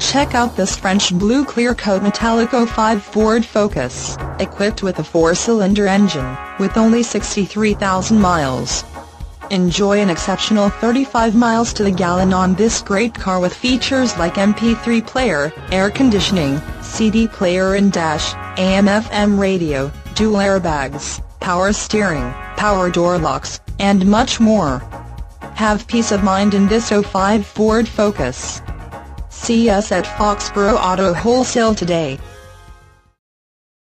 Check out this French blue clear coat metallic 05 Ford Focus, equipped with a 4-cylinder engine, with only 63,000 miles. Enjoy an exceptional 35 miles to the gallon on this great car with features like MP3 player, air conditioning, CD player and dash, AM/FM radio, dual airbags, power steering, power door locks, and much more. Have peace of mind in this 05 Ford Focus. See us at Foxboro Auto Wholesale today.